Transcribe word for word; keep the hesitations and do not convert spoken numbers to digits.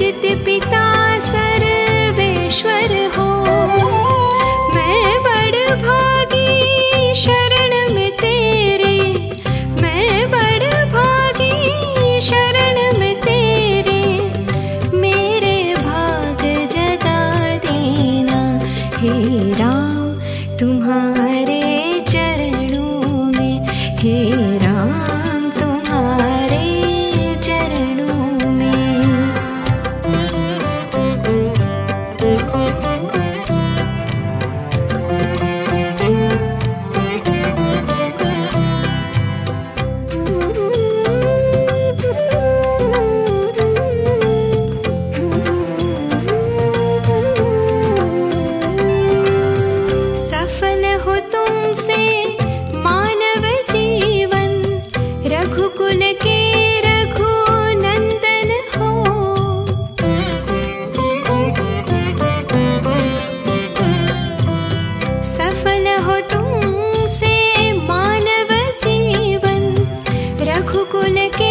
जगत पिता सर्वेश्वर हो। मैं बड़भागी शरण में तेरे, मैं बड़भागी शरण में तेरे, मेरे भाग जगा देना हे राम तुम्हारे चरणों में, हे राम कुल के